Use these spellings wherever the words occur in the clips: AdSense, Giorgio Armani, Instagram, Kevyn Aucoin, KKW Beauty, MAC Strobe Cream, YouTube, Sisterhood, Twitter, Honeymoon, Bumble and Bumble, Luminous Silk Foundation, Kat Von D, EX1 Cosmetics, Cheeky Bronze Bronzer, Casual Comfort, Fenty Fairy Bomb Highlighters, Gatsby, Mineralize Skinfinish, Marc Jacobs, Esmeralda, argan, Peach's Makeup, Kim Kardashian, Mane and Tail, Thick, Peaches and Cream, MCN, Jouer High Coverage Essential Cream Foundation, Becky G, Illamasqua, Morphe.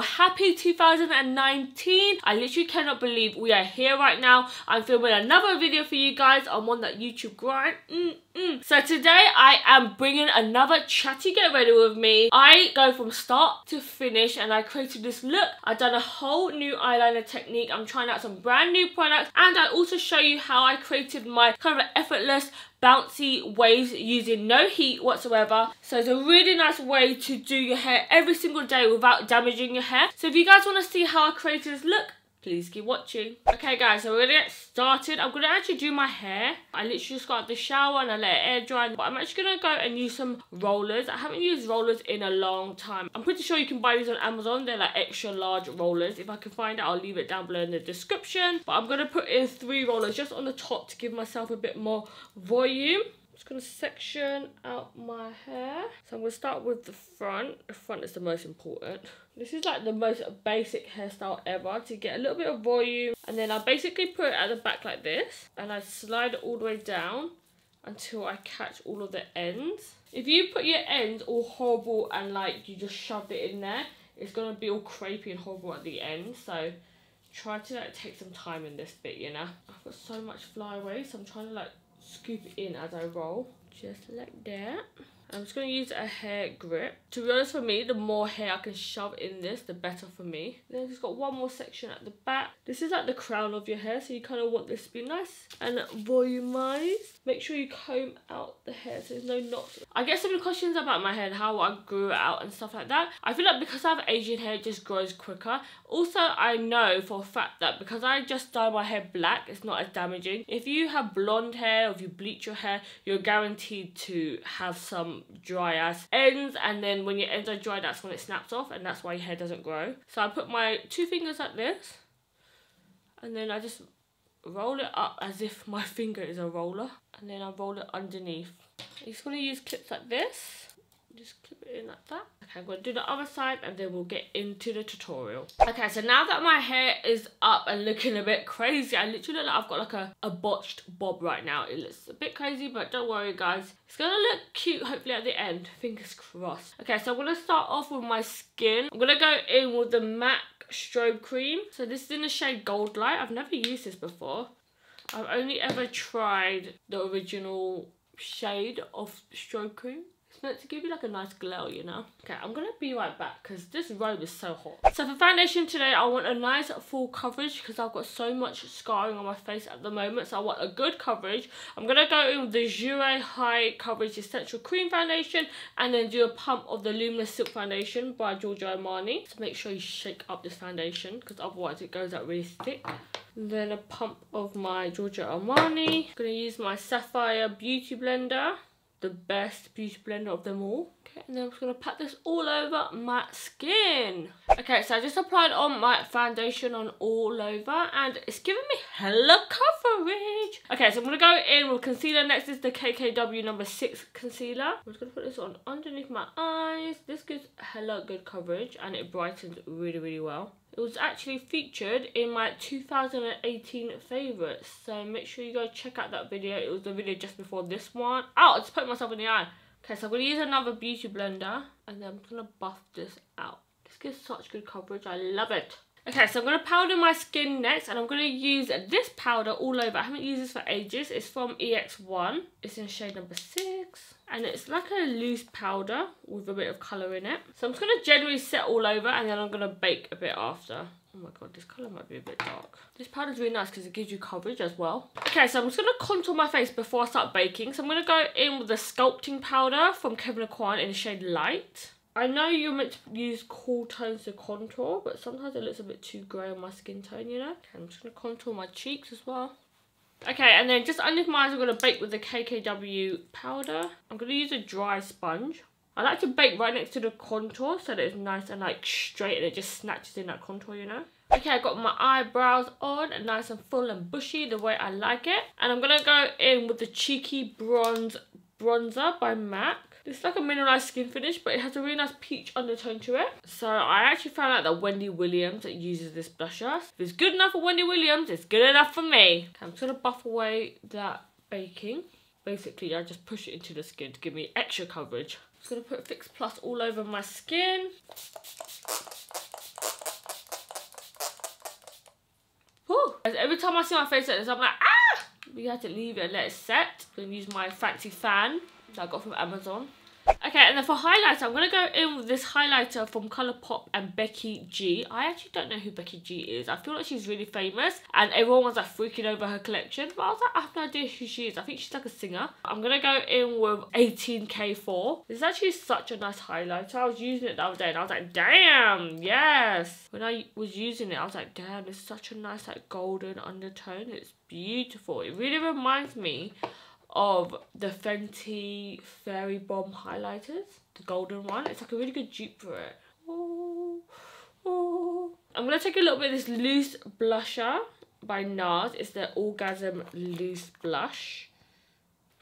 now, happy 2019. I literally cannot believe we are here right now. I'm filming another video for you guys. I'm on that YouTube grind. So today I am bringing another chatty get ready with me. I go from start to finish and I created this look. I've done a whole new eyeliner technique. I'm trying out some brand new products, and I also show you how I created my kind of effortless bouncy waves using no heat whatsoever. So it's a really nice way to do your hair every single day without damaging your hair. So if you guys want to see how I created this look, please keep watching. Okay guys, so we're gonna get started. I'm gonna actually do my hair. I literally just got out of the shower and I let it air dry, but I'm actually gonna go and use some rollers. I haven't used rollers in a long time. I'm pretty sure you can buy these on Amazon. They're like extra large rollers. If I can find out, I'll leave it down below in the description. But I'm gonna put in 3 rollers just on the top to give myself a bit more volume. I'm just going to section out my hair. So I'm going to start with the front. The front is the most important. This is like the most basic hairstyle ever to get a little bit of volume. And then I basically put it at the back like this. And I slide it all the way down until I catch all of the ends. If you put your ends all horrible and like you just shove it in there, it's going to be all crepey and horrible at the end. So try to like take some time in this bit, you know. I've got so much flyaway, so I'm trying to like scoop it in as I roll, just like that. I'm just going to use a hair grip. To be honest, for me, the more hair I can shove in this, the better for me. Then it's got one more section at the back. This is like the crown of your hair, so you kind of want this to be nice and volumized. Make sure you comb out the hair so there's no knots. I get so many questions about my hair and how I grew it out and stuff like that. I feel like because I have Asian hair, it just grows quicker. Also, I know for a fact that because I just dye my hair black, it's not as damaging. If you have blonde hair or if you bleach your hair, you're guaranteed to have some dry ass ends, and then when your ends are dry, that's when it snaps off, and that's why your hair doesn't grow. So I put my 2 fingers like this, and then I just roll it up as if my finger is a roller, and then I roll it underneath. I'm just going to use clips like this. Just clip it in like that. Okay, I'm going to do the other side and then we'll get into the tutorial. Okay, so now that my hair is up and looking a bit crazy, I literally look like I've got like a botched bob right now. It looks a bit crazy, but don't worry guys. It's going to look cute hopefully at the end. Fingers crossed. Okay, so I'm going to start off with my skin. I'm going to go in with the MAC Strobe Cream. So this is in the shade Gold Light. I've never used this before. I've only ever tried the original shade of Strobe Cream. It's meant to give you like a nice glow, you know. Okay, I'm gonna be right back because this robe is so hot. So for foundation today, I want a nice full coverage because I've got so much scarring on my face at the moment. So I want a good coverage. I'm gonna go in with the Jouer High Coverage Essential Cream Foundation and then do a pump of the Luminous Silk Foundation by Giorgio Armani. So make sure you shake up this foundation because otherwise it goes out really thick. And then a pump of my Giorgio Armani. I'm gonna use my Sapphire Beauty Blender, the best beauty blender of them all. Okay, and then I'm just gonna pat this all over my skin. Okay, so I just applied on my foundation on all over and it's giving me hella coverage. Okay, so I'm gonna go in with concealer. Next is the KKW No. 6 concealer. I'm just gonna put this on underneath my eyes. This gives hella good coverage and it brightens really, really well. It was actually featured in my 2018 favourites, so make sure you go check out that video. It was the video just before this one. Oh, I just put myself in the eye. Okay, so I'm going to use another beauty blender, and then I'm going to buff this out. This gives such good coverage. I love it. Okay, so I'm going to powder my skin next, and I'm going to use this powder all over. I haven't used this for ages. It's from EX1. It's in shade No. 6. And it's like a loose powder with a bit of colour in it. So I'm just going to generally set all over and then I'm going to bake a bit after. Oh my god, this colour might be a bit dark. This powder is really nice because it gives you coverage as well. Okay, so I'm just going to contour my face before I start baking. So I'm going to go in with the sculpting powder from Kevyn Aucoin in the shade Light. I know you're meant to use cool tones to contour, but sometimes it looks a bit too grey on my skin tone, you know. Okay, I'm just going to contour my cheeks as well. Okay, and then just underneath my eyes, I'm going to bake with the KKW powder. I'm going to use a dry sponge. I like to bake right next to the contour so that it's nice and like straight and it just snatches in that contour, you know. Okay, I got my eyebrows on, nice and full and bushy the way I like it. And I'm going to go in with the Cheeky Bronze Bronzer by MAC. This is like a mineralized skin finish, but it has a really nice peach undertone to it. So I actually found out that Wendy Williams uses this blusher. If it's good enough for Wendy Williams, it's good enough for me. Okay, I'm just going to buff away that baking. Basically, I just push it into the skin to give me extra coverage. I'm just going to put Fix Plus all over my skin. Every time I see my face like this, I'm like, ah! We had to leave it and let it set. I'm gonna use my fancy fan that I got from Amazon. Okay, and then for highlighter, I'm going to go in with this highlighter from ColourPop and Becky G. I actually don't know who Becky G is. I feel like she's really famous and everyone was like freaking over her collection. But I was like, I have no idea who she is. I think she's like a singer. I'm going to go in with 18K4. This is actually such a nice highlighter. I was using it the other day and I was like, damn, yes. When I was using it, I was like, damn, it's such a nice like golden undertone. It's beautiful. It really reminds me of the Fenty Fairy Bomb Highlighters, the golden one. It's like a really good dupe for it. Ooh, ooh. I'm going to take a little bit of this loose blusher by NARS. It's the Orgasm Loose Blush.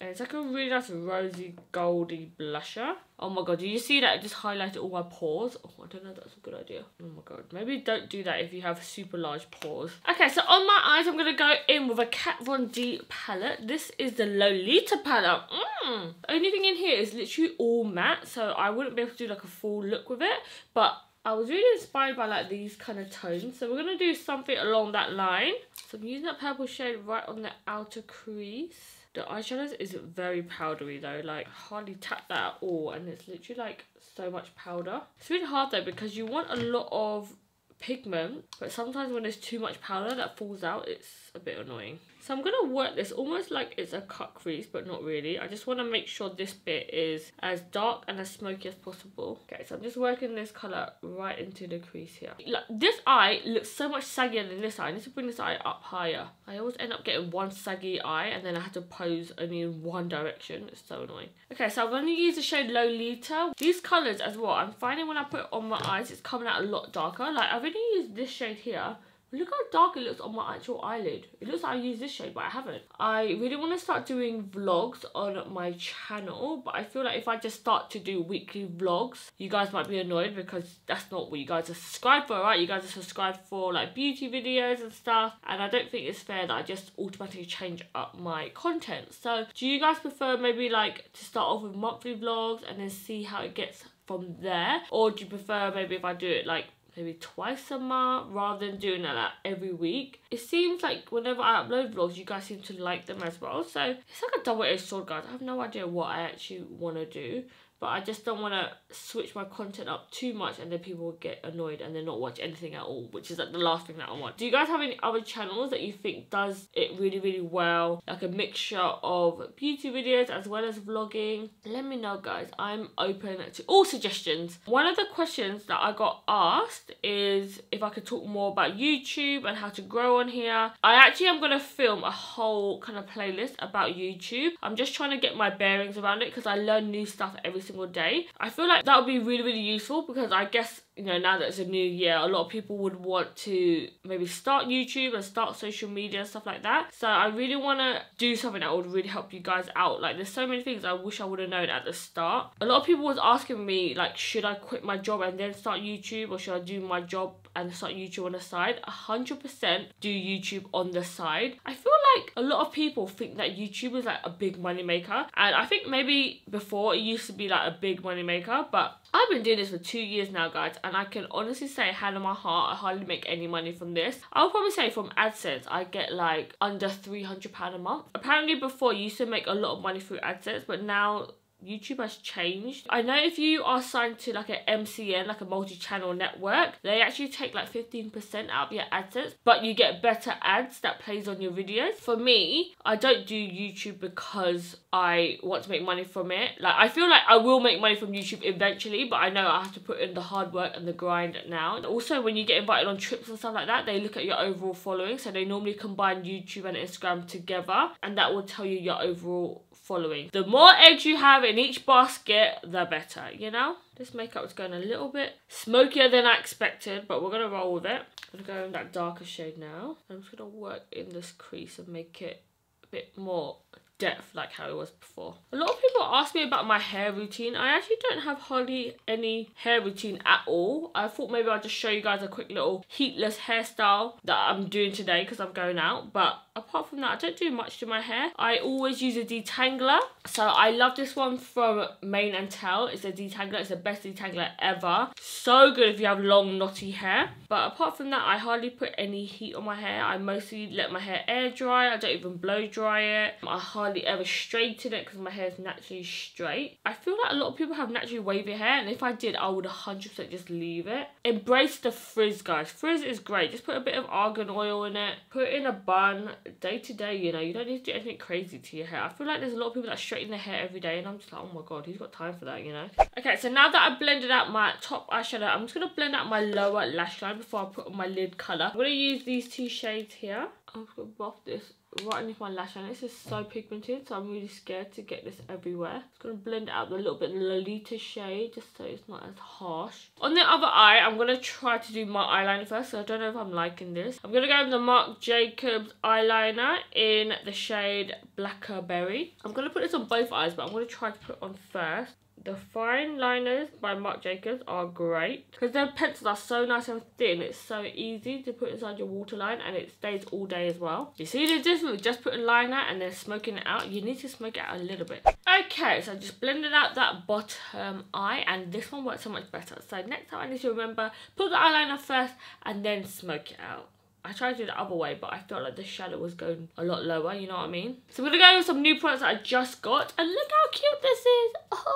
And it's like a really nice rosy, goldy blusher. Oh my god, do you see that? I just highlighted all my pores. Oh, I don't know if that's a good idea. Oh my god, maybe don't do that if you have super large pores. Okay, so on my eyes, I'm going to go in with a Kat Von D palette. This is the Lolita palette. The only thing in here is literally all matte, so I wouldn't be able to do like a full look with it. But I was really inspired by like these kind of tones. So we're going to do something along that line. So I'm using that purple shade right on the outer crease. The eyeshadows is very powdery though, like hardly tap that at all, and it's literally like so much powder. It's really hard though because you want a lot of pigment, but sometimes when there's too much powder that falls out, it's a bit annoying. So I'm gonna work this almost like it's a cut crease, but not really. I just want to make sure this bit is as dark and as smoky as possible. Okay, so I'm just working this color right into the crease here. Like, this eye looks so much saggier than this eye. I need to bring this eye up higher. I always end up getting one saggy eye and then I have to pose only in one direction. It's so annoying. Okay, so I'm going to use the shade Lolita. These colors as well, I'm finding when I put it on my eyes, it's coming out a lot darker. Like, I've already used this shade here. Look how dark it looks on my actual eyelid. It looks like I used this shade, but I haven't. I really want to start doing vlogs on my channel, but I feel like if I just start to do weekly vlogs, you guys might be annoyed because that's not what you guys are subscribed for, right? You guys are subscribed for like beauty videos and stuff, and I don't think it's fair that I just automatically change up my content. So do you guys prefer maybe like to start off with monthly vlogs and then see how it gets from there? Or do you prefer maybe if I do it like maybe twice a month rather than doing that like every week? It seems like whenever I upload vlogs, you guys seem to like them as well. So it's like a double-edged sword, guys. I have no idea what I actually want to do, but I just don't want to switch my content up too much and then people will get annoyed and then not watch anything at all, which is like the last thing that I want. Do you guys have any other channels that you think does it really, really well? Like a mixture of beauty videos as well as vlogging? Let me know, guys. I'm open to all suggestions. One of the questions that I got asked is if I could talk more about YouTube and how to grow on here. I actually am going to film a whole kind of playlist about YouTube. I'm just trying to get my bearings around it because I learn new stuff every single day. I feel like that would be really, really useful because I guess, you know, now that it's a new year, a lot of people would want to maybe start YouTube and start social media and stuff like that. So I really want to do something that would really help you guys out. Like, there's so many things I wish I would have known at the start. A lot of people was asking me, like, should I quit my job and then start YouTube, or should I do my job and start YouTube on the side? 100% do YouTube on the side. I feel like a lot of people think that YouTube is like a big money maker, and I think maybe before it used to be like a big money maker, but I've been doing this for 2 years now, guys, and I can honestly say, hand on my heart, I hardly make any money from this. I'll probably say from AdSense, I get like under £300 a month. Apparently before, you used to make a lot of money through AdSense, but now YouTube has changed. I know if you are signed to like an MCN, like a multi-channel network, they actually take like 15% out of your AdSense, but you get better ads that plays on your videos. For me, I don't do YouTube because I want to make money from it. Like, I feel like I will make money from YouTube eventually, but I know I have to put in the hard work and the grind now. And also, when you get invited on trips and stuff like that, they look at your overall following, so they normally combine YouTube and Instagram together, and that will tell you your overall following. The more eggs you have in each basket, the better, you know? This makeup is going a little bit smokier than I expected, but we're going to roll with it. I'm going to go in that darker shade now. I'm just going to work in this crease and make it a bit more depth like how it was before. A lot of people ask me about my hair routine. I actually don't have hardly any hair routine at all. I thought maybe I'll just show you guys a quick little heatless hairstyle that I'm doing today because I'm going out, but apart from that, I don't do much to my hair. I always use a detangler. So I love this one from Mane and Tail. It's a detangler. It's the best detangler ever. So good if you have long, knotty hair. But apart from that, I hardly put any heat on my hair. I mostly let my hair air dry. I don't even blow dry it. I hardly ever straighten it because my hair is naturally straight. I feel like a lot of people have naturally wavy hair, and if I did, I would 100% just leave it. Embrace the frizz, guys. Frizz is great. Just put a bit of argan oil in it. Put it in a bun. Day to day, you know, you don't need to do anything crazy to your hair. I feel like there's a lot of people that straighten their hair every day, and I'm just like, oh my god, who's got time for that, you know? Okay, so now that I've blended out my top eyeshadow, I'm just gonna blend out my lower lash line before I put on my lid colour. I'm gonna use these two shades here. I'm just gonna buff this right underneath my lash line. This is so pigmented, so I'm really scared to get this everywhere. Just gonna blend it out with a little bit of Lolita shade, just so it's not as harsh. On the other eye, I'm gonna try to do my eyeliner first, so I don't know if I'm liking this. I'm gonna go with the Marc Jacobs eyeliner in the shade Blackberry. I'm gonna put this on both eyes, but I'm gonna try to put it on first. The fine liners by Marc Jacobs are great because their pencils are so nice and thin. It's so easy to put inside your waterline, and it stays all day as well. You see the difference with just putting liner and then smoking it out? You need to smoke it out a little bit. Okay, so I just blended out that bottom eye, and this one works so much better. So next time I need to remember, put the eyeliner first and then smoke it out. I tried to do the other way, but I felt like the shadow was going a lot lower, you know what I mean? So I'm going to go with some new products that I just got, and look how cute this is. Oh,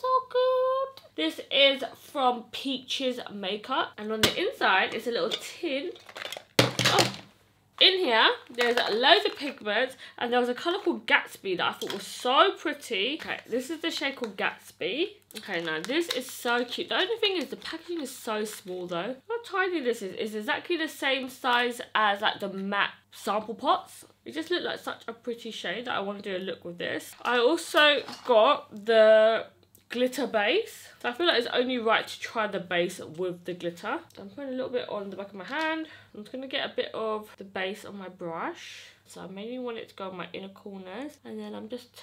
so good. This is from Peach's Makeup, and on the inside, it's a little tin. In here, there's loads of pigments, and there was a colour called Gatsby that I thought was so pretty. Okay, this is the shade called Gatsby. Okay, now this is so cute. The only thing is the packaging is so small though. How tiny this is. It's exactly the same size as like the MAC sample pots. It just looked like such a pretty shade that I want to do a look with this. I also got the glitter base. So I feel like it's only right to try the base with the glitter. So I'm putting a little bit on the back of my hand. I'm just going to get a bit of the base on my brush. So I mainly want it to go on my inner corners. And then I'm just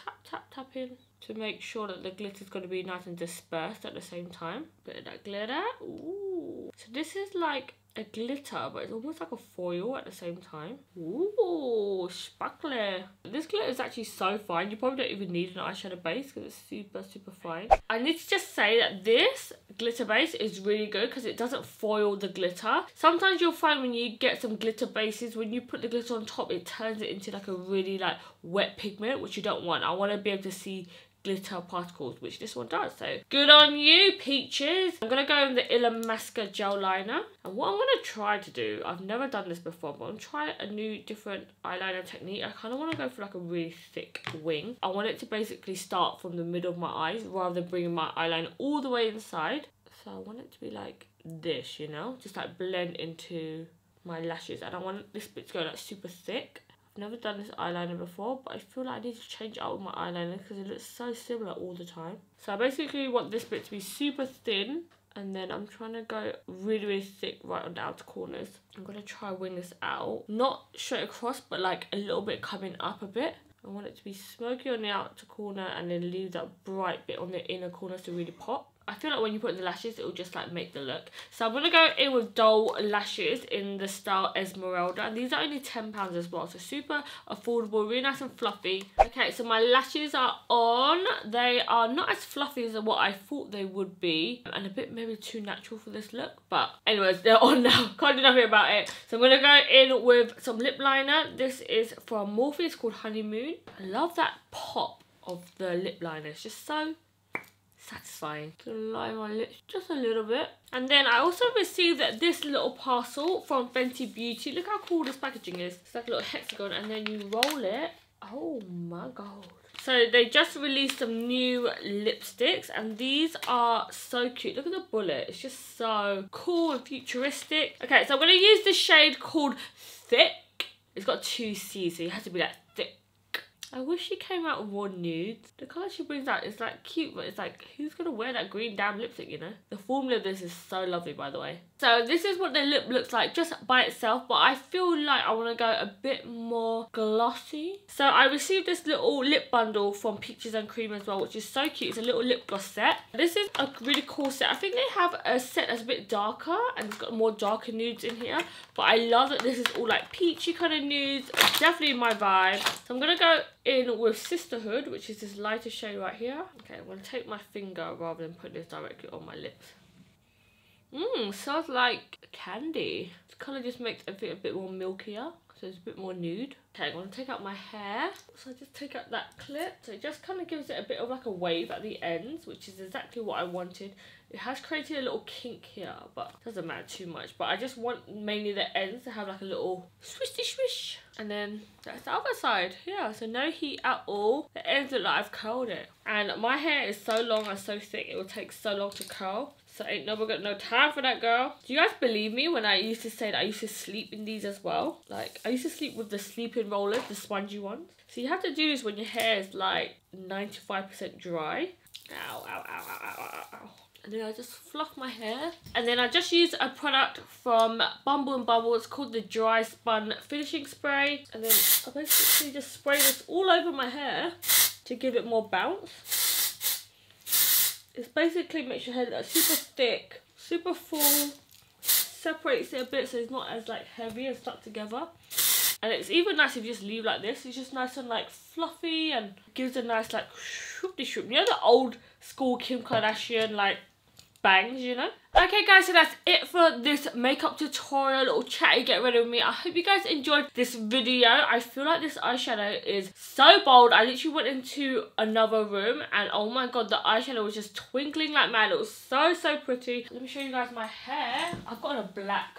tapping to make sure that the glitter is going to be nice and dispersed at the same time. Bit of that glitter. Ooh. So this is like a glitter, but it's almost like a foil at the same time. Ooh, sparkly. This glitter is actually so fine. You probably don't even need an eyeshadow base because it's super, super fine. I need to just say that this glitter base is really good because it doesn't foil the glitter. Sometimes you'll find when you get some glitter bases, when you put the glitter on top, it turns it into like a really like wet pigment, which you don't want. I want to be able to see glitter particles, which this one does, so good on you, Peaches. I'm gonna go with the Illamasqua gel liner, and what I'm gonna try to do, I've never done this before, but I'm trying a new different eyeliner technique. I kind of want to go for like a really thick wing. I want it to basically start from the middle of my eyes rather than bringing my eyeliner all the way inside, so I want it to be like this, you know, just like blend into my lashes. I don't want this bit to go like super thick. I've never done this eyeliner before, but I feel like I need to change it up with my eyeliner because it looks so similar all the time. So I basically want this bit to be super thin, and then I'm trying to go really, really thick right on the outer corners. I'm going to try wing this out. Not straight across, but like a little bit coming up a bit. I want it to be smoky on the outer corner and then leave that bright bit on the inner corners to really pop. I feel like when you put in the lashes, it'll just like make the look. So I'm going to go in with Doll Lashes in the style Esmeralda. And these are only £10 as well. So super affordable, really nice and fluffy. Okay, so my lashes are on. They are not as fluffy as what I thought they would be. And a bit maybe too natural for this look. But anyways, they're on now. Can't do nothing about it. So I'm going to go in with some lip liner. This is from Morphe. It's called Honeymoon. I love that pop of the lip liner. It's just so satisfying. Gonna line my lips just a little bit. And then I also received this little parcel from Fenty Beauty. Look how cool this packaging is. It's like a little hexagon, and then you roll it. Oh my god. So they just released some new lipsticks, and these are so cute. Look at the bullet. It's just so cool and futuristic. Okay, so I'm gonna use this shade called Thick. It's got two C's, so you have to be like thick. I wish she came out with more nudes. The colour she brings out is like cute, but it's like, who's gonna wear that green damn lipstick, you know? The formula of this is so lovely, by the way. So this is what the lip looks like just by itself, but I feel like I want to go a bit more glossy. So I received this little lip bundle from Peaches and Cream as well, which is so cute. It's a little lip gloss set. This is a really cool set. I think they have a set that's a bit darker and it's got more darker nudes in here, but I love that this is all like peachy kind of nudes. It's definitely my vibe. So I'm gonna go in with Sisterhood, which is this lighter shade right here. Okay, I'm gonna take my finger rather than put this directly on my lips. Mmm, smells like candy. This colour just makes it a bit more milkier, so it's a bit more nude. Okay, I'm gonna take out my hair. So I just take out that clip. So it just kind of gives it a bit of like a wave at the ends, which is exactly what I wanted. It has created a little kink here, but it doesn't matter too much. But I just want mainly the ends to have like a little swishy swish. And then that's the other side. Yeah, so no heat at all. The ends look like I've curled it. And my hair is so long and so thick, it will take so long to curl. So ain't nobody got no time for that, girl. Do you guys believe me when I used to say that I used to sleep in these as well? Like, I used to sleep with the sleeping rollers, the spongy ones. So you have to do this when your hair is like 95% dry. Ow, ow, ow, ow, ow, ow, ow. And then I just fluff my hair. And then I just use a product from Bumble and Bumble. It's called the Dry Spun Finishing Spray. And then I basically just spray this all over my hair to give it more bounce. It basically makes your hair look super thick, super full, separates it a bit so it's not as like heavy and stuck together. And it's even nice if you just leave like this. It's just nice and like fluffy and gives a nice like shroop-de-shroop. You know the old school Kim Kardashian like bangs, you know? Okay guys, so that's it for this makeup tutorial, little chatty get ready with me. I hope you guys enjoyed this video. I feel like this eyeshadow is so bold. I literally went into another room and oh my god, the eyeshadow was just twinkling like mad. It was so pretty. Let me show you guys my hair. I've got on a black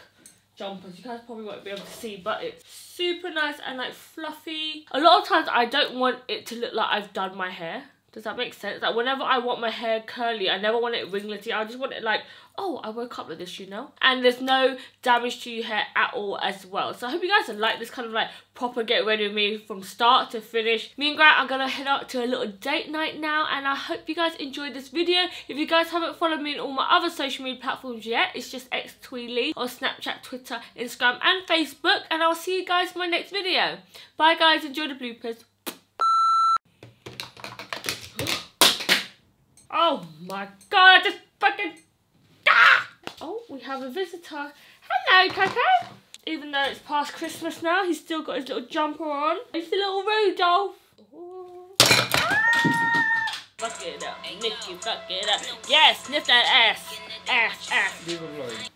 jumper, you guys probably won't be able to see, but it's super nice and like fluffy. A lot of times I don't want it to look like I've done my hair. Does that make sense? Like whenever I want my hair curly, I never want it ringlety. I just want it like, oh, I woke up with this, you know? And there's no damage to your hair at all as well. So I hope you guys like this kind of like proper get ready with me from start to finish. Me and Grant are gonna head out to a little date night now, and I hope you guys enjoyed this video. If you guys haven't followed me on all my other social media platforms yet, it's just xtweely on Snapchat, Twitter, Instagram, and Facebook. And I'll see you guys in my next video. Bye guys, enjoy the bloopers. Oh my god, I just fucking... Ah! Oh, we have a visitor. Hello, Coco. Even though it's past Christmas now, he's still got his little jumper on. It's the little Rudolph. Ah! Fuck it up, Nikki, fuck it up. Yes, sniff that ass. Ass, ass.